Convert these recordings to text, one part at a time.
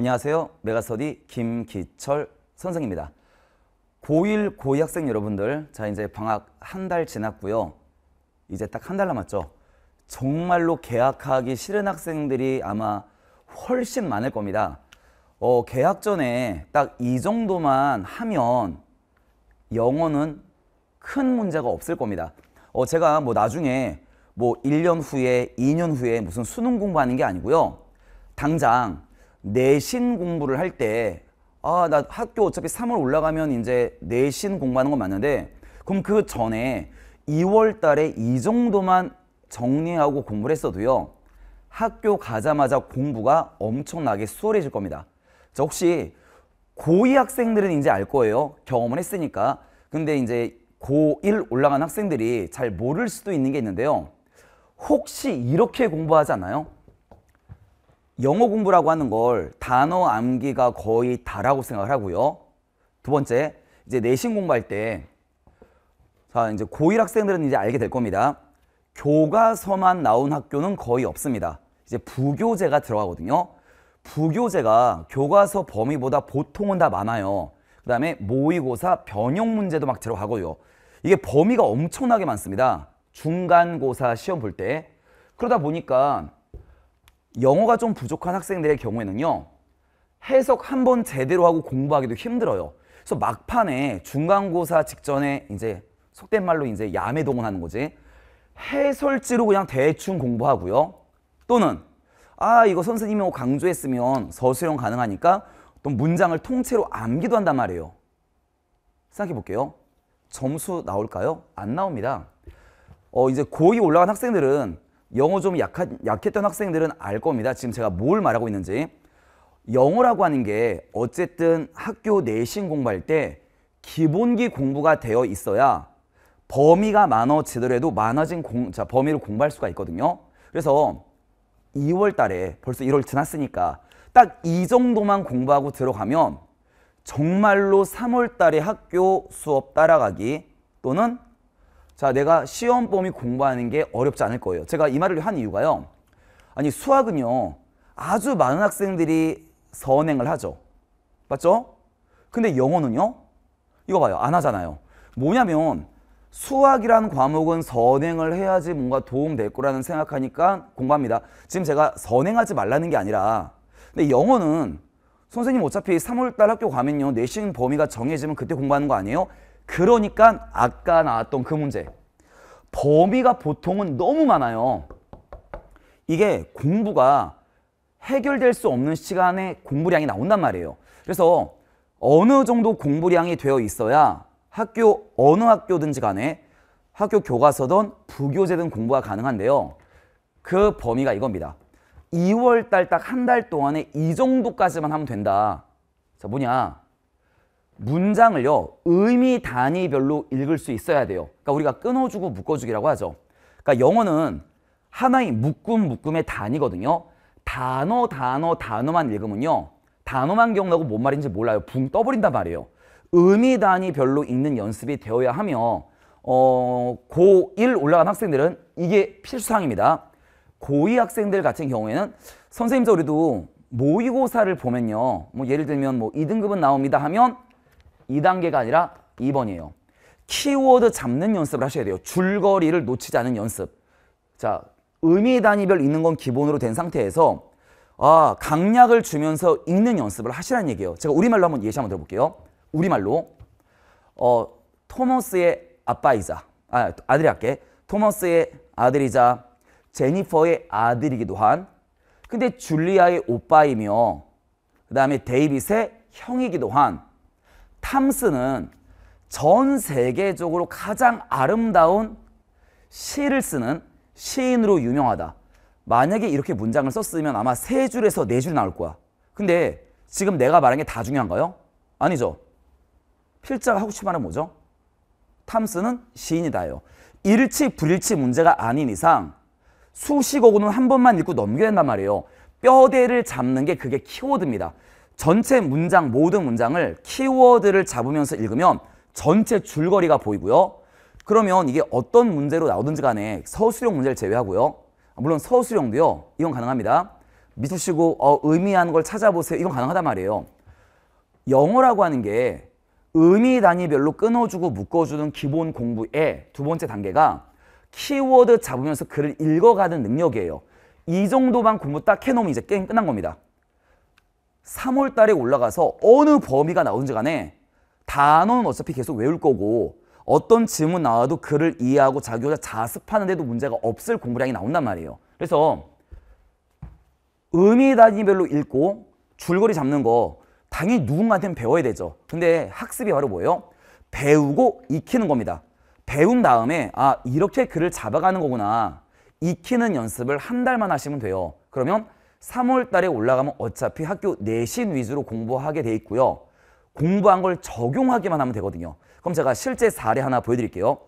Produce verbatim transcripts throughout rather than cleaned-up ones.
안녕하세요. 메가스터디 김기철 선생입니다. 고일, 고이 학생 여러분들, 자 이제 방학 한 달 지났고요. 이제 딱 한 달 남았죠. 정말로 개학하기 싫은 학생들이 아마 훨씬 많을 겁니다. 어, 개학 전에 딱 이 정도만 하면 영어는 큰 문제가 없을 겁니다. 어, 제가 뭐 나중에 뭐 일 년 후에, 이 년 후에 무슨 수능 공부하는 게 아니고요. 당장 내신 공부를 할 때, 아, 나 학교 어차피 삼월 올라가면 이제 내신 공부하는 건 맞는데, 그럼 그 전에 이월 달에 이 정도만 정리하고 공부를 했어도요, 학교 가자마자 공부가 엄청나게 수월해질 겁니다. 저 혹시 고이 학생들은 이제 알 거예요. 경험을 했으니까. 근데 이제 고일 올라간 학생들이 잘 모를 수도 있는 게 있는데요. 혹시 이렇게 공부하지 않아요? 영어 공부라고 하는 걸 단어 암기가 거의 다라고 생각을 하고요. 두 번째, 이제 내신 공부할 때, 자, 이제 고일 학생들은 이제 알게 될 겁니다. 교과서만 나온 학교는 거의 없습니다. 이제 부교재가 들어가거든요. 부교재가 교과서 범위보다 보통은 다 많아요. 그 다음에 모의고사, 변형 문제도 막 들어가고요. 이게 범위가 엄청나게 많습니다. 중간고사 시험 볼 때. 그러다 보니까 영어가 좀 부족한 학생들의 경우에는요, 해석 한 번 제대로 하고 공부하기도 힘들어요. 그래서 막판에 중간고사 직전에 이제 속된 말로 이제 야매동원 하는 거지. 해설지로 그냥 대충 공부하고요. 또는 아, 이거 선생님이 강조했으면 서술형 가능하니까 또 문장을 통째로 암기도 한단 말이에요. 생각해 볼게요. 점수 나올까요? 안 나옵니다. 어, 이제 고이 올라간 학생들은, 영어 좀 약한, 약했던 학생들은 알 겁니다. 지금 제가 뭘 말하고 있는지. 영어라고 하는 게 어쨌든 학교 내신 공부할 때 기본기 공부가 되어 있어야 범위가 많아지더라도 많아진 공, 자, 범위를 공부할 수가 있거든요. 그래서 이월 달에, 벌써 일월 지났으니까 딱 이 정도만 공부하고 들어가면 정말로 삼월 달에 학교 수업 따라가기, 또는 자, 내가 시험 범위 공부하는 게 어렵지 않을 거예요. 제가 이 말을 한 이유가요, 아니 수학은요 아주 많은 학생들이 선행을 하죠. 맞죠? 근데 영어는요, 이거 봐요, 안 하잖아요. 뭐냐면 수학이라는 과목은 선행을 해야지 뭔가 도움될 거라는 생각하니까 공부합니다. 지금 제가 선행하지 말라는 게 아니라, 근데 영어는 선생님 어차피 삼월 달 학교 가면요 내신 범위가 정해지면 그때 공부하는 거 아니에요? 그러니까 아까 나왔던 그 문제, 범위가 보통은 너무 많아요. 이게 공부가 해결될 수 없는 시간에 공부량이 나온단 말이에요. 그래서 어느 정도 공부량이 되어 있어야 학교 어느 학교든지 간에 학교 교과서든 부교재든 공부가 가능한데요, 그 범위가 이겁니다. 이월 달 딱 한 달 동안에 이 정도까지만 하면 된다. 자, 뭐냐, 문장을요 의미 단위별로 읽을 수 있어야 돼요. 그러니까 우리가 끊어주고 묶어주기라고 하죠. 그러니까 영어는 하나의 묶음 묶음의 단위거든요. 단어 단어 단어만 읽으면요, 단어만 기억나고 뭔 말인지 몰라요. 붕 떠버린단 말이에요. 의미 단위별로 읽는 연습이 되어야 하며, 어, 고일 올라간 학생들은 이게 필수사항입니다. 고이 학생들 같은 경우에는, 선생님 저 우리도 모의고사를 보면요, 뭐 예를 들면 뭐 이 등급은 나옵니다 하면 이 단계가 아니라 이 번이에요. 키워드 잡는 연습을 하셔야 돼요. 줄거리를 놓치지 않은 연습. 자, 의미 단위별 읽는 건 기본으로 된 상태에서, 아, 강약을 주면서 읽는 연습을 하시라는 얘기예요. 제가 우리말로 한번 예시 한번 들어볼게요. 우리말로, 어, 토머스의 아빠이자, 아, 아들이 할게. 토머스의 아들이자 제니퍼의 아들이기도 한, 근데 줄리아의 오빠이며, 그 다음에 데이빗의 형이기도 한 탐스는 전 세계적으로 가장 아름다운 시를 쓰는 시인으로 유명하다. 만약에 이렇게 문장을 썼으면 아마 세 줄에서 네 줄 나올 거야. 근데 지금 내가 말한 게 다 중요한가요? 아니죠. 필자가 하고 싶은 말은 뭐죠? 탐스는 시인이다예요. 일치 불일치 문제가 아닌 이상 수식어고는 한 번만 읽고 넘겨야 된단 말이에요. 뼈대를 잡는 게 그게 키워드입니다. 전체 문장, 모든 문장을 키워드를 잡으면서 읽으면 전체 줄거리가 보이고요. 그러면 이게 어떤 문제로 나오든지 간에 서술형 문제를 제외하고요. 물론 서술형도요, 이건 가능합니다. 밑줄 치고 어, 의미하는 걸 찾아보세요. 이건 가능하단 말이에요. 영어라고 하는 게 의미 단위별로 끊어주고 묶어주는 기본 공부의 두 번째 단계가 키워드 잡으면서 글을 읽어가는 능력이에요. 이 정도만 공부 딱 해놓으면 이제 게임 끝난 겁니다. 삼월 달에 올라가서 어느 범위가 나오는지 간에 단어는 어차피 계속 외울 거고 어떤 질문 나와도 글을 이해하고 자기 혼자 자습하는데도 문제가 없을 공부량이 나온단 말이에요. 그래서 의미 단위별로 읽고 줄거리 잡는 거 당연히 누군가한테는 배워야 되죠. 근데 학습이 바로 뭐예요? 배우고 익히는 겁니다. 배운 다음에 아 이렇게 글을 잡아가는 거구나. 익히는 연습을 한 달만 하시면 돼요. 그러면 삼월 달에 올라가면 어차피 학교 내신 위주로 공부하게 돼 있고요. 공부한 걸 적용하기만 하면 되거든요. 그럼 제가 실제 사례 하나 보여드릴게요.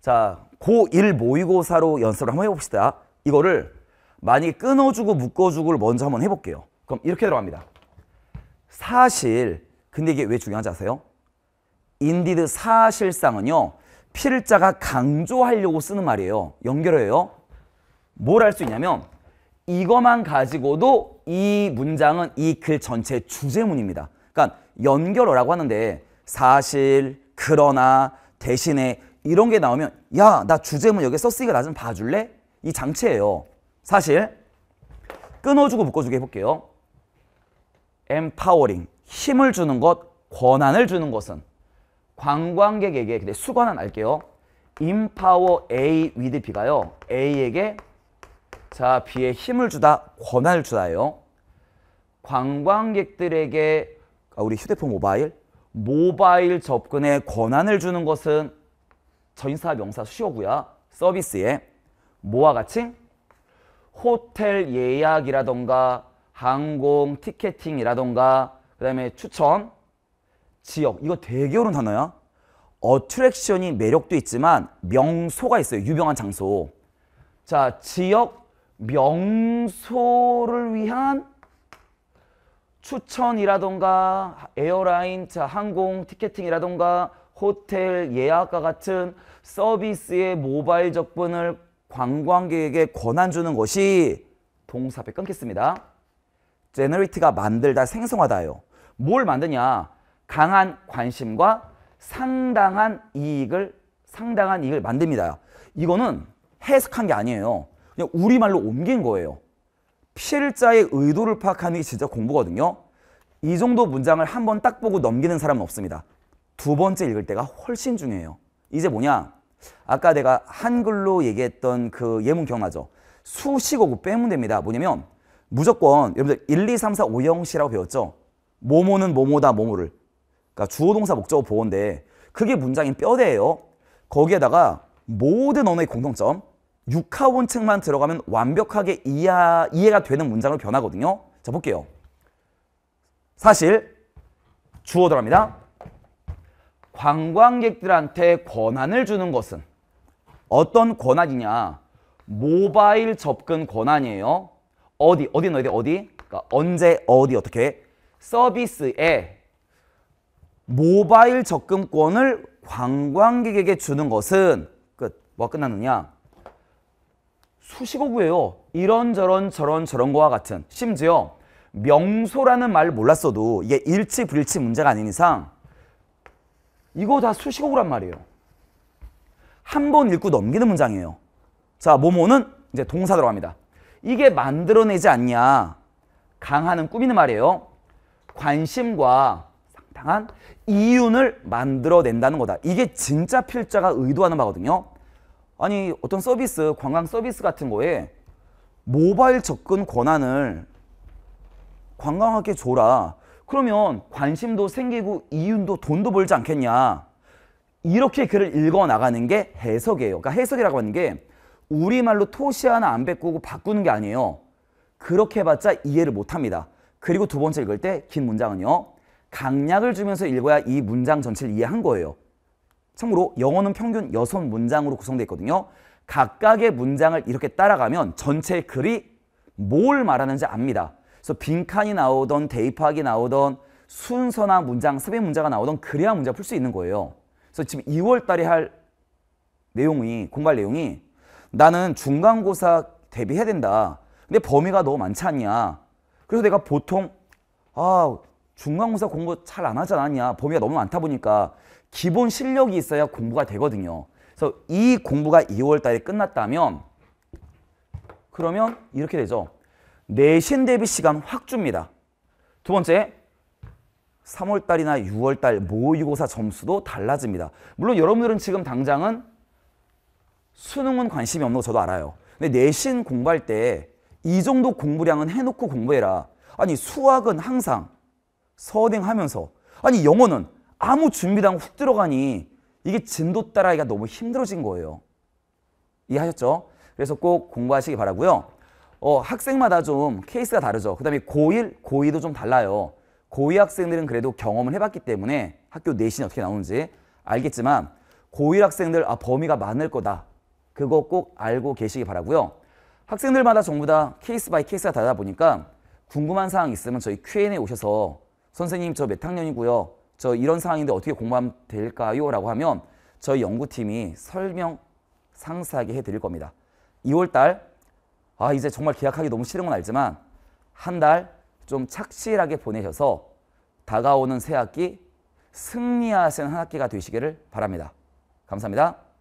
자, 고일 모의고사로 연습을 한번 해봅시다. 이거를 만약에 끊어주고 묶어주고를 먼저 한번 해볼게요. 그럼 이렇게 들어갑니다. 사실, 근데 이게 왜 중요한지 아세요? 인디드 사실상은요. 필자가 강조하려고 쓰는 말이에요. 연결해요. 뭘 할 수 있냐면 이거만 가지고도 이 문장은 이 글 전체의 주제문입니다. 그러니까 연결어라고 하는데 사실, 그러나, 대신에 이런 게 나오면 야, 나 주제문 여기 썼으니까 나 좀 봐줄래? 이 장치예요. 사실, 끊어주고 묶어주게 해볼게요. Empowering, 힘을 주는 것, 권한을 주는 것은 관광객에게, 근데 수관은 알게요. Empower A with B가요. A에게 자, B에 힘을 주다, 권한을 주다예요. 관광객들에게 아, 우리 휴대폰 모바일, 모바일 접근에 권한을 주는 것은 전사 명사 수요구야. 서비스에 뭐와 같이? 호텔 예약이라던가 항공 티켓팅이라던가 그 다음에 추천, 지역 이거 되게 어려운 단어야. 어트랙션이 매력도 있지만 명소가 있어요. 유명한 장소. 자, 지역 명소를 위한 추천이라던가 에어라인, 자, 항공 티켓팅이라던가 호텔 예약과 같은 서비스의 모바일 접근을 관광객에게 권한 주는 것이 동사 앞에 끊겠습니다. generate가 만들다, 생성하다예요. 뭘 만드냐? 강한 관심과 상당한 이익을 상당한 이익을 만듭니다. 이거는 해석한 게 아니에요. 그냥 우리말로 옮긴 거예요. 필자의 의도를 파악하는 게 진짜 공부거든요. 이 정도 문장을 한번 딱 보고 넘기는 사람은 없습니다. 두 번째 읽을 때가 훨씬 중요해요. 이제 뭐냐? 아까 내가 한글로 얘기했던 그 예문 기억나죠? 수식어구 빼면 됩니다. 뭐냐면 무조건 여러분들 일, 이, 삼, 사, 오형시라고 배웠죠? 뭐뭐는 뭐뭐다, 뭐뭐를. 그러니까 주어동사 목적어 보어인데 그게 문장인 뼈대예요. 거기에다가 모든 언어의 공통점 육하원칙만 들어가면 완벽하게 이해, 이해가 되는 문장으로 변하거든요. 자, 볼게요. 사실 주어 들어갑니다. 관광객들한테 권한을 주는 것은 어떤 권한이냐? 모바일 접근 권한이에요. 어디, 어디, 어디, 어디? 그러니까 언제, 어디, 어떻게? 서비스에 모바일 접근권을 관광객에게 주는 것은 끝. 뭐가 끝났느냐? 수식어구예요. 이런 저런 저런 저런 거와 같은. 심지어 명소라는 말을 몰랐어도 이게 일치 불일치 문제가 아닌 이상 이거 다 수식어구란 말이에요. 한 번 읽고 넘기는 문장이에요. 자, 뭐뭐는 이제 동사 들어갑니다. 이게 만들어내지 않냐. 강하는 꾸미는 말이에요. 관심과 상당한 이윤을 만들어낸다는 거다. 이게 진짜 필자가 의도하는 바거든요. 아니 어떤 서비스, 관광 서비스 같은 거에 모바일 접근 권한을 관광객에게 줘라. 그러면 관심도 생기고 이윤도 돈도 벌지 않겠냐. 이렇게 글을 읽어나가는 게 해석이에요. 그러니까 해석이라고 하는 게 우리말로 토시 하나 안 베꾸고 바꾸는 게 아니에요. 그렇게 해봤자 이해를 못합니다. 그리고 두 번째 읽을 때 긴 문장은요. 강약을 주면서 읽어야 이 문장 전체를 이해한 거예요. 참고로 영어는 평균 여섯 문장으로 구성되어 있거든요. 각각의 문장을 이렇게 따라가면 전체 글이 뭘 말하는지 압니다. 그래서 빈칸이 나오던 대입학이 나오던 순서나 문장, 섭외 문자가 나오던 그래야 문제가 풀 수 있는 거예요. 그래서 지금 이월 달에 할 내용이, 공부할 내용이 나는 중간고사 대비해야 된다. 근데 범위가 너무 많지 않냐. 그래서 내가 보통 아 중간고사 공부 잘 안 하지 않았냐. 범위가 너무 많다 보니까 기본 실력이 있어야 공부가 되거든요. 그래서 이 공부가 이월 달에 끝났다면 그러면 이렇게 되죠. 내신 대비 시간 확 줍니다. 두 번째, 삼월 달이나 유월 달 모의고사 점수도 달라집니다. 물론 여러분들은 지금 당장은 수능은 관심이 없는 거 저도 알아요. 근데 내신 공부할 때 이 정도 공부량은 해놓고 공부해라. 아니 수학은 항상 서행하면서 아니 영어는 아무 준비도 안 하고 훅 들어가니 이게 진도 따라하기가 너무 힘들어진 거예요. 이해하셨죠? 그래서 꼭 공부하시기 바라고요. 어, 학생마다 좀 케이스가 다르죠. 그 다음에 고일, 고이도 좀 달라요. 고이 학생들은 그래도 경험을 해봤기 때문에 학교 내신이 어떻게 나오는지 알겠지만 고일 학생들 아 범위가 많을 거다. 그거 꼭 알고 계시기 바라고요. 학생들마다 전부 다 케이스 바이 케이스가 다르다 보니까 궁금한 사항 있으면 저희 큐 앤 에이에 오셔서 선생님 저 몇 학년이고요. 저 이런 상황인데 어떻게 공부하면 될까요? 라고 하면 저희 연구팀이 설명 상세하게 해드릴 겁니다. 이월 달 아 이제 정말 계약하기 너무 싫은 건 알지만 한 달 좀 착실하게 보내셔서 다가오는 새학기 승리하시는 한 학기가 되시기를 바랍니다. 감사합니다.